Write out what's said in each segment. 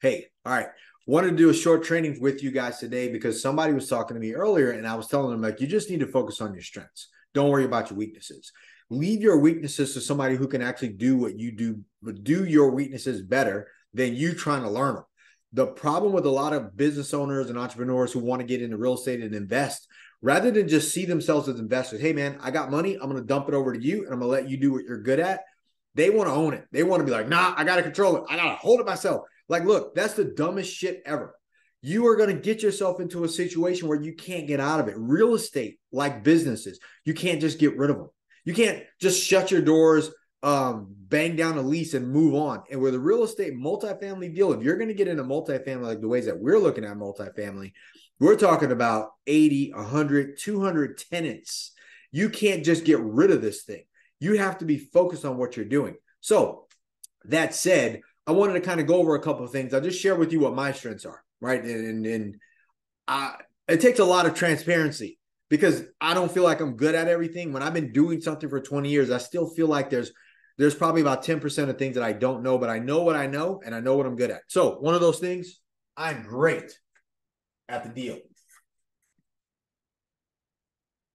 Hey, all right. Wanted to do a short training with you guys today because somebody was talking to me earlier and I was telling them, like, you just need to focus on your strengths. Don't worry about your weaknesses. Leave your weaknesses to somebody who can actually do what you do, but do your weaknesses better than you trying to learn them. The problem with a lot of business owners and entrepreneurs who want to get into real estate and invest, rather than just see themselves as investors, hey man, I got money, I'm going to dump it over to you and I'm going to let you do what you're good at. They want to own it. They want to be like, nah, I got to control it. I got to hold it myself. Like, look, that's the dumbest shit ever. You are going to get yourself into a situation where you can't get out of it. Real estate, like businesses, you can't just get rid of them. You can't just shut your doors, bang down a lease and move on. And with a real estate multifamily deal, if you're going to get into multifamily, like the ways that we're looking at multifamily, we're talking about 80, 100, 200 tenants. You can't just get rid of this thing. You have to be focused on what you're doing. So that said, I wanted to kind of go over a couple of things. I'll just share with you what my strengths are, right? And it takes a lot of transparency because I don't feel like I'm good at everything. When I've been doing something for 20 years, I still feel like there's probably about 10% of things that I don't know, but I know what I know and I know what I'm good at. So one of those things, I'm great at the deal.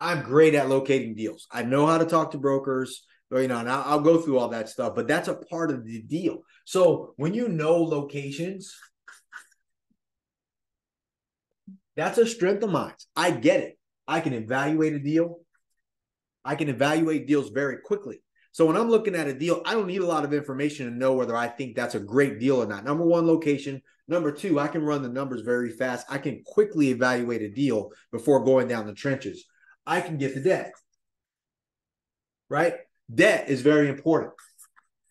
I'm great at locating deals. I know how to talk to brokers, you know, and I'll go through all that stuff, but that's a part of the deal. So when you know locations, that's a strength of mine. I get it. I can evaluate a deal. I can evaluate deals very quickly. So when I'm looking at a deal, I don't need a lot of information to know whether I think that's a great deal or not. Number one, location. Number two, I can run the numbers very fast. I can quickly evaluate a deal before going down the trenches. I can get the debt, right? Debt is very important.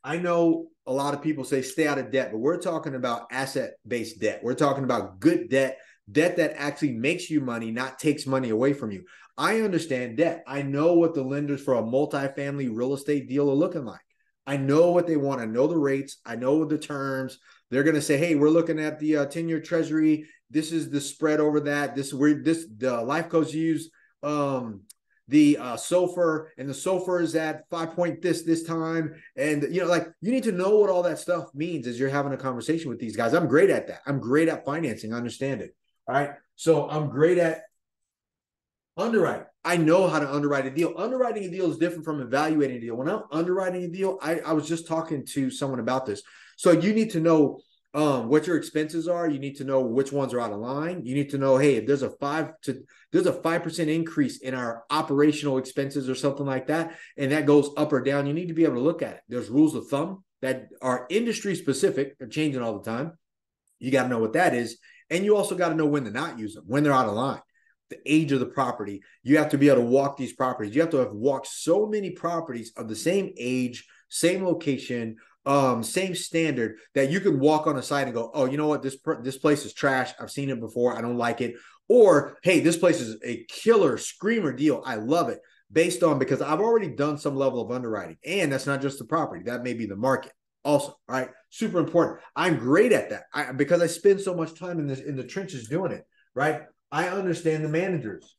I know a lot of people say stay out of debt, but we're talking about asset-based debt. We're talking about good debt, debt that actually makes you money, not takes money away from you. I understand debt. I know what the lenders for a multifamily real estate deal are looking like. I know what they want. I know the rates. I know the terms. They're going to say, hey, we're looking at the 10-year treasury. This is the spread over that. The life coach used the SOFR, and the SOFR is at 5 point this time. And, you know, like, you need to know what all that stuff means as you're having a conversation with these guys. I'm great at that. I'm great at financing. I understand it. All right. So I'm great at underwriting. I know how to underwrite a deal. Underwriting a deal is different from evaluating a deal. When I'm underwriting a deal, I was just talking to someone about this. So you need to know what your expenses are. You need to know which ones are out of line. You need to know, hey, if there's a 5% increase in our operational expenses or something like that, and that goes up or down, you need to be able to look at it. There's rules of thumb that are industry specific, they're changing all the time. You got to know what that is. And you also got to know when to not use them, when they're out of line, the age of the property. You have to be able to walk these properties. You have to have walked so many properties of the same age, same location, same standard, that you can walk on a site and go, oh, you know what? This place is trash. I've seen it before. I don't like it. Or, hey, this place is a killer screamer deal. I love it, based on, because I've already done some level of underwriting. And that's not just the property. That may be the market also. All right. Super important. I'm great at that because I spend so much time in the trenches doing it. Right. I understand the managers.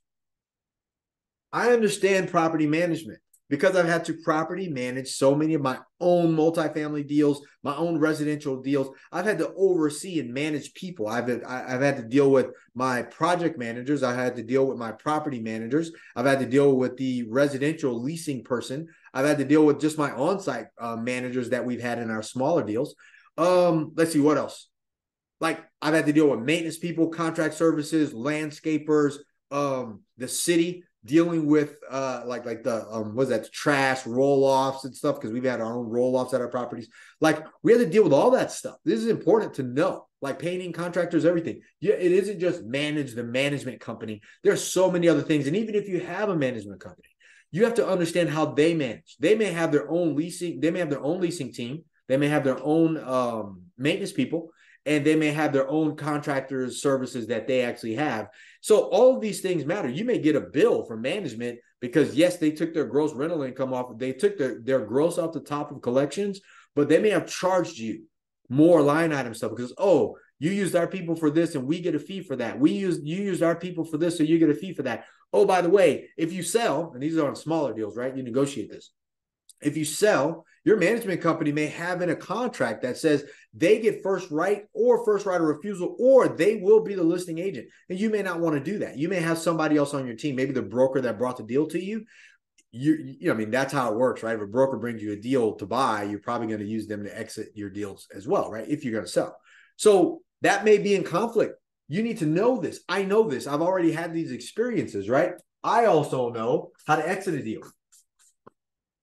I understand property management, because I've had to property manage so many of my own multifamily deals, my own residential deals. I've had to oversee and manage people. I've had to deal with my project managers. I've had to deal with my property managers. I've had to deal with the residential leasing person. I've had to deal with just my on-site managers that we've had in our smaller deals. Let's see, what else? Like, I've had to deal with maintenance people, contract services, landscapers, the city, dealing with like the, what's that, trash roll-offs and stuff, because we've had our own roll-offs at our properties. Like, we had to deal with all that stuff. This is important to know, like painting, contractors, everything. Yeah, it isn't just manage the management company. There's so many other things. And even if you have a management company, you have to understand how they manage. They may have their own leasing. They may have their own leasing team. They may have their own maintenance people. And they may have their own contractors' services that they actually have. So all of these things matter. You may get a bill for management because, yes, they took their gross rental income off. They took their gross off the top of collections, but they may have charged you more line item stuff because, oh, you used our people for this and we get a fee for that. You used our people for this, so you get a fee for that. Oh, by the way, if you sell, and these are on smaller deals, right? You negotiate this. If you sell, your management company may have in a contract that says they get first right or first right of refusal, or they will be the listing agent. And you may not want to do that. You may have somebody else on your team, maybe the broker that brought the deal to you. You know, I mean, that's how it works, right? If a broker brings you a deal to buy, you're probably going to use them to exit your deals as well, right? If you're going to sell. So that may be in conflict. You need to know this. I know this. I've already had these experiences, right? I also know how to exit a deal,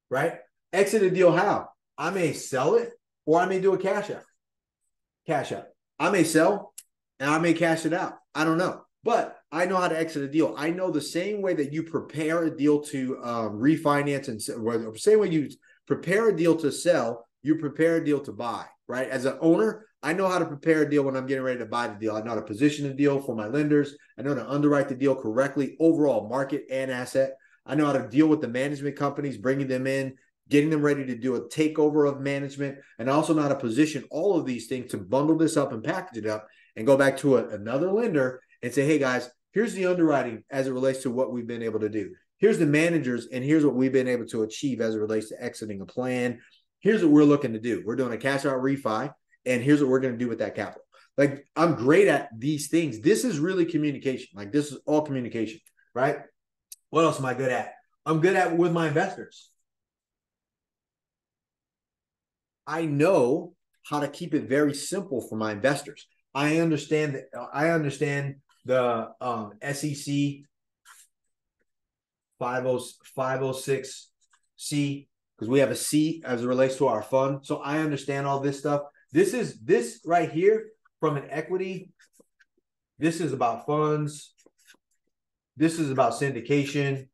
right? Exit a deal how? I may sell it or I may do a cash out. I may sell and I may cash it out. I don't know. But I know how to exit a deal. I know the same way that you prepare a deal to refinance and sell, same way you prepare a deal to sell, you prepare a deal to buy, right? As an owner, I know how to prepare a deal when I'm getting ready to buy the deal. I know how to position the deal for my lenders. I know how to underwrite the deal correctly, overall market and asset. I know how to deal with the management companies, bringing them in, getting them ready to do a takeover of management, and also know how to position all of these things to bundle this up and package it up and go back to another lender and say, hey guys, here's the underwriting as it relates to what we've been able to do. Here's the managers, and here's what we've been able to achieve as it relates to exiting a plan. Here's what we're looking to do. We're doing a cash out refi, and here's what we're going to do with that capital. Like, I'm great at these things. This is really communication. Like, this is all communication, right? What else am I good at? I'm good at with my investors. I know how to keep it very simple for my investors. I understand the SEC 506 C, because we have a C as it relates to our fund. So I understand all this stuff. This right here from an equity. This is about funds. This is about syndication.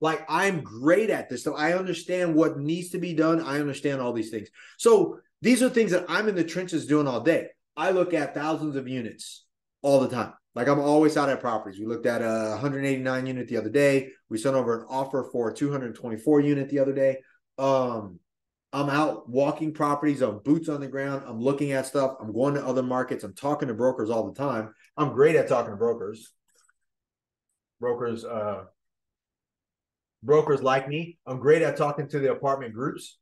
Like, I'm great at this. So I understand what needs to be done. I understand all these things. So these are things that I'm in the trenches doing all day. I look at thousands of units all the time. Like, I'm always out at properties. We looked at a 189 unit the other day. We sent over an offer for a 224 unit the other day. I'm out walking properties. I'm boots on the ground. I'm looking at stuff. I'm going to other markets. I'm talking to brokers all the time. I'm great at talking to brokers. Brokers like me. I'm great at talking to the apartment groups,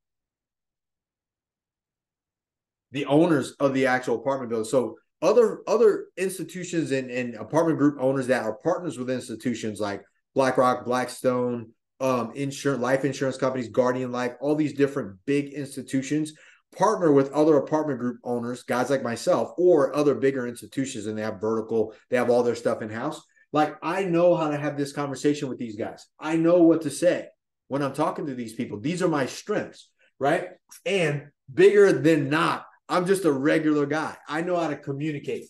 the owners of the actual apartment building. So other institutions and apartment group owners that are partners with institutions like BlackRock, Blackstone, life insurance companies, Guardian Life, all these different big institutions partner with other apartment group owners, guys like myself, or other bigger institutions, and they have vertical, they have all their stuff in-house. Like, I know how to have this conversation with these guys. I know what to say when I'm talking to these people. These are my strengths, right? And bigger than not, I'm just a regular guy. I know how to communicate.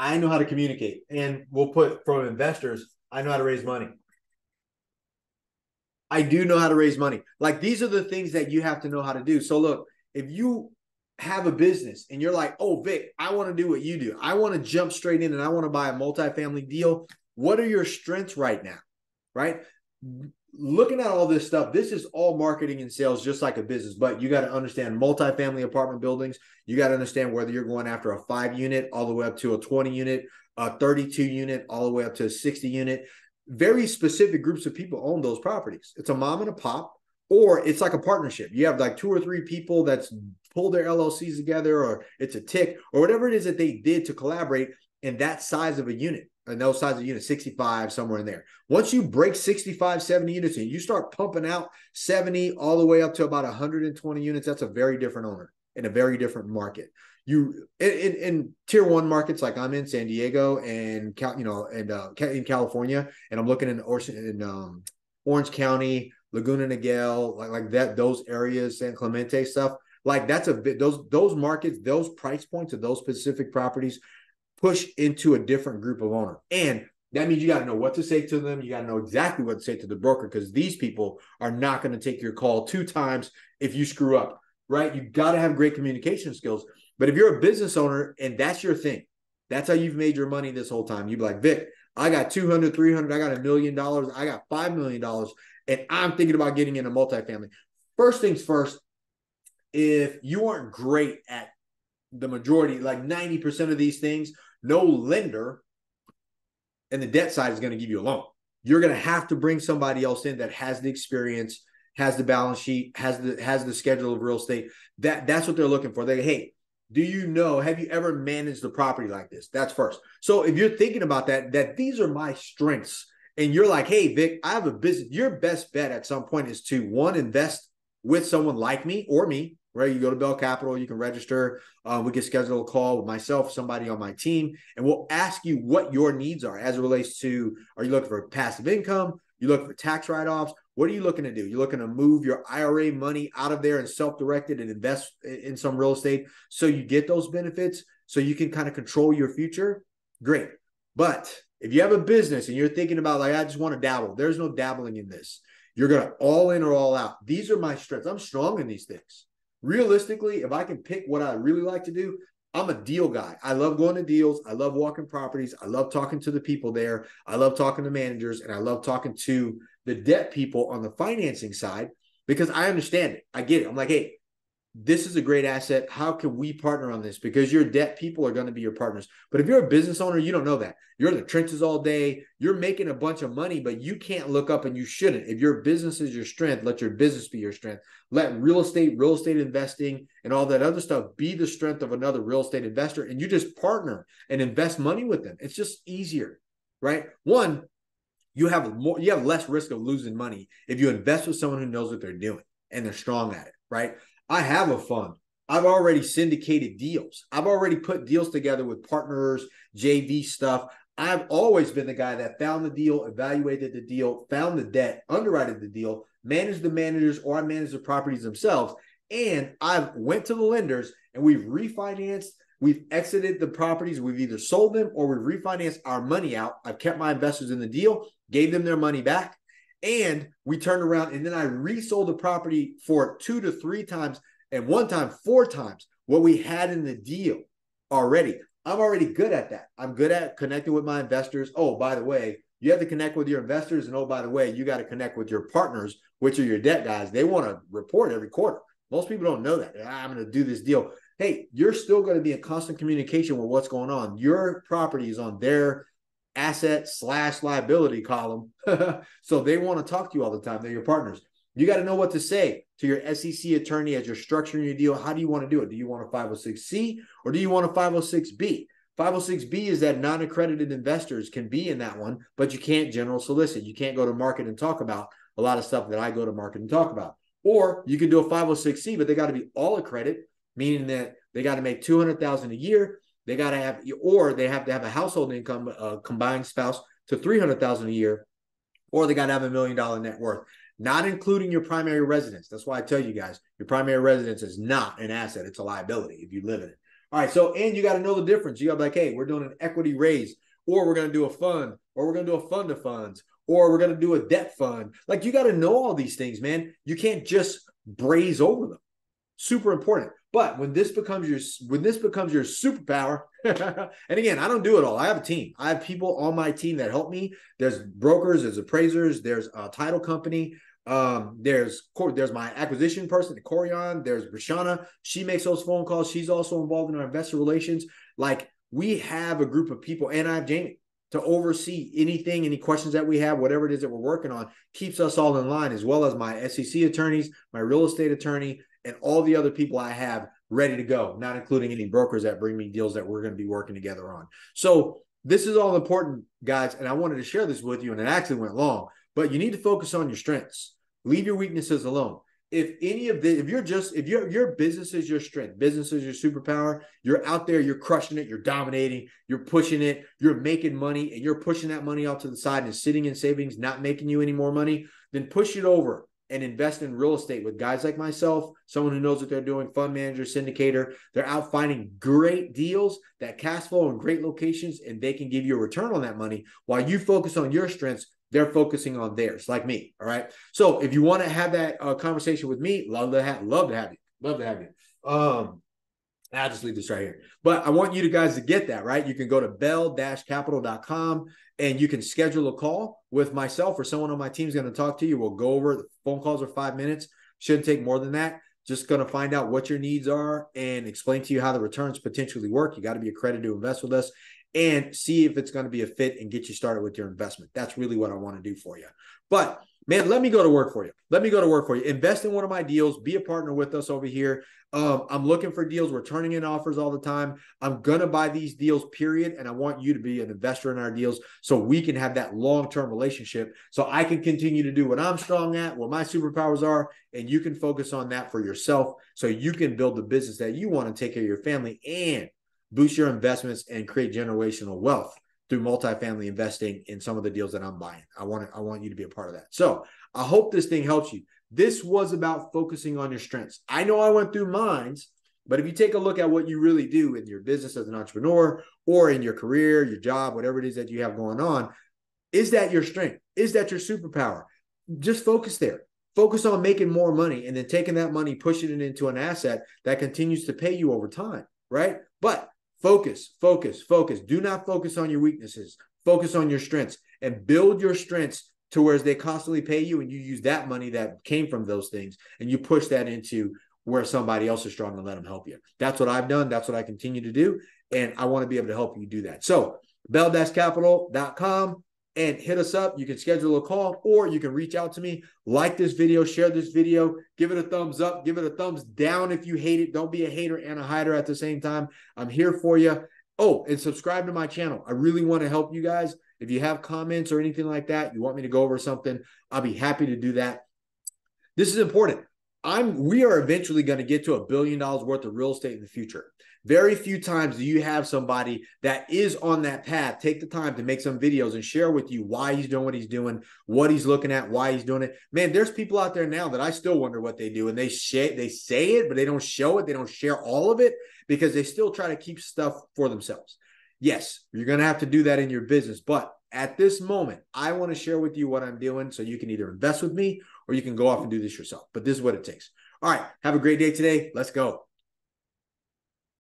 And we'll put from investors, I know how to raise money. I do know how to raise money. Like, these are the things that you have to know how to do. So look, if you have a business and you're like, oh, Vic, I want to do what you do. I want to jump straight in and I want to buy a multifamily deal. What are your strengths right now, right? Looking at all this stuff, this is all marketing and sales, just like a business, but you got to understand multifamily apartment buildings. You got to understand whether you're going after a 5 unit all the way up to a 20 unit, a 32 unit, all the way up to a 60 unit. Very specific groups of people own those properties. It's a mom and a pop, or it's like a partnership. You have like 2 or 3 people that's pulled their LLCs together, or it's a tick or whatever it is that they did to collaborate in that size of a unit. And those size of units, 65, somewhere in there. Once you break 65, 70 units and you start pumping out 70 all the way up to about 120 units, that's a very different owner in a very different market. You in tier 1 markets like I'm in, San Diego and in California, and I'm looking in Orange County, Laguna Niguel, like that, those areas, San Clemente stuff. Like, that's a bit, those markets, those price points of those specific properties push into a different group of owner. And that means you got to know what to say to them. You got to know exactly what to say to the broker, because these people are not going to take your call 2 times if you screw up, right? You got to have great communication skills. But if you're a business owner and that's your thing, that's how you've made your money this whole time. You'd be like, Vic, I got 200, 300, I got $1 million, I got $5 million, and I'm thinking about getting into multifamily. First things first, if you aren't great at the majority, like 90% of these things, no lender and the debt side is going to give you a loan. you're going to have to bring somebody else in that has the experience, has the balance sheet, has the schedule of real estate. That's what they're looking for. They, hey, do you know, have you ever managed the property like this? That's first. So if you're thinking about that these are my strengths, and you're like, hey, Vic, I have a business, your best bet at some point is to, one, invest with someone like me or me, right? You go to Bell Capital, you can register. We can schedule a call with myself, somebody on my team, and we'll ask you what your needs are as it relates to, are you looking for passive income? You looking for tax write-offs? What are you looking to do? You're looking to move your IRA money out of there and self-directed and invest in some real estate so you get those benefits, so you can kind of control your future. Great. But if you have a business and you're thinking about like, I just want to dabble, there's no dabbling in this. You're going to all in or all out. These are my strengths. I'm strong in these things. Realistically, if I can pick what I really like to do, I'm a deal guy. I love going to deals. I love walking properties. I love talking to the people there. I love talking to managers, and I love talking to the debt people on the financing side, because I understand it. I get it. I'm like, hey, this is a great asset. How can we partner on this? Because your debt people are going to be your partners. But if you're a business owner, you don't know that. You're in the trenches all day. You're making a bunch of money, but you can't look up, and you shouldn't. If your business is your strength, let your business be your strength. Let real estate investing, and all that other stuff be the strength of another real estate investor. And you just partner and invest money with them. It's just easier, right? One, you have less risk of losing money if you invest with someone who knows what they're doing and they're strong at it, right? I have a fund. I've already syndicated deals. I've already put deals together with partners, JV stuff. I've always been the guy that found the deal, evaluated the deal, found the debt, underwrited the deal, managed the managers, or I managed the properties themselves. And I've went to the lenders, and we've refinanced, we've exited the properties. We've either sold them or we've refinanced our money out. I've kept my investors in the deal, gave them their money back. And we turned around, and then I resold the property for 2 to 3 times, and one time 4 times what we had in the deal already. I'm already good at that. I'm good at connecting with my investors. Oh, by the way, you have to connect with your investors. And oh, by the way, you got to connect with your partners, which are your debt guys. They want to report every quarter. Most people don't know that. I'm going to do this deal. Hey, you're still going to be in constant communication with what's going on. Your property is on their asset/liability column. So they want to talk to you all the time. They're your partners. You got to know what to say to your SEC attorney as you're structuring your deal. How do you want to do it? Do you want a 506 C or do you want a 506 B? 506 B is that non-accredited investors can be in that one, but you can't general solicit. You can't go to market and talk about a lot of stuff that I go to market and talk about. Or you can do a 506 C, but they got to be all accredited, meaning that they got to make $200,000 a year. They got to have, or they have to have a household income, combined spouse to $300,000 a year, or they got to have $1 million net worth, not including your primary residence. That's why I tell you guys, your primary residence is not an asset. It's a liability if you live in it. All right. So, and you got to know the difference. You got to be like, hey, we're doing an equity raise, or we're going to do a fund, or we're going to do a fund of funds, or we're going to do a debt fund. Like, you got to know all these things, man. You can't just braze over them. Super important. But when this becomes your superpower, and again, I don't do it all. I have a team. I have people on my team that help me. There's brokers, there's appraisers, there's a title company. There's my acquisition person, Corian. There's Rashana. She makes those phone calls. She's also involved in our investor relations. Like, we have a group of people, and I have Jamie to oversee anything, any questions that we have, whatever it is that we're working on, keeps us all in line, as well as my SEC attorneys, my real estate attorney, and all the other people I have ready to go, not including any brokers that bring me deals that we're going to be working together on. So this is all important, guys, and I wanted to share this with you, and it actually went long, but you need to focus on your strengths. Leave your weaknesses alone. If any of the, if your business is your strength, business is your superpower, you're out there, you're crushing it, you're dominating, you're pushing it, you're making money, and you're pushing that money off to the side and sitting in savings, not making you any more money, then push it over and invest in real estate with guys like myself, someone who knows what they're doing, fund manager, syndicator. They're out finding great deals that cash flow in great locations, and they can give you a return on that money while you focus on your strengths. They're focusing on theirs, like me. All right. So if you want to have that conversation with me, love to have you. I'll just leave this right here. But I want you guys to get that, right? You can go to bell-capital.com and you can schedule a call with myself or someone on my team is going to talk to you. We'll go over the phone calls are 5 minutes. Shouldn't take more than that. just going to find out what your needs are and explain to you how the returns potentially work. You got to be accredited to invest with us and see if it's going to be a fit and get you started with your investment. That's really what I want to do for you. But man, let me go to work for you. Let me go to work for you. Invest in one of my deals. Be a partner with us over here. I'm looking for deals. We're turning in offers all the time. I'm going to buy these deals, period. And I want you to be an investor in our deals so we can have that long-term relationship so I can continue to do what I'm strong at, what my superpowers are, and you can focus on that for yourself so you can build the business that you want and take care of your family and boost your investments and create generational wealth through multifamily investing in some of the deals that I'm buying. I want you to be a part of that. So I hope this thing helps you. This was about focusing on your strengths. I know I went through mine, but if you take a look at what you really do in your business as an entrepreneur or in your career, your job, whatever it is that you have going on, is that your strength? Is that your superpower? Just focus there. Focus on making more money and then taking that money, pushing it into an asset that continues to pay you over time, right? But focus, focus, focus. Do not focus on your weaknesses. Focus on your strengths and build your strengths to where they constantly pay you and you use that money that came from those things and you push that into where somebody else is strong and let them help you. That's what I've done. That's what I continue to do. And I want to be able to help you do that. So bell-capital.com and hit us up. You can schedule a call or you can reach out to me. Like this video, share this video, give it a thumbs up, give it a thumbs down if you hate it. Don't be a hater and a hider at the same time. I'm here for you. Oh, and subscribe to my channel. I really want to help you guys. If you have comments or anything like that, you want me to go over something, I'll be happy to do that. This is important. We are eventually going to get to $1 billion worth of real estate in the future. Very few times do you have somebody that is on that path take the time to make some videos and share with you why he's doing what he's doing, what he's looking at, why he's doing it. Man, there's people out there now that I still wonder what they do, and they say it, but they don't show it. They don't share all of it because they still try to keep stuff for themselves. Yes, you're going to have to do that in your business, but at this moment, I want to share with you what I'm doing so you can either invest with me or you can go off and do this yourself. But this is what it takes. All right. Have a great day today. Let's go.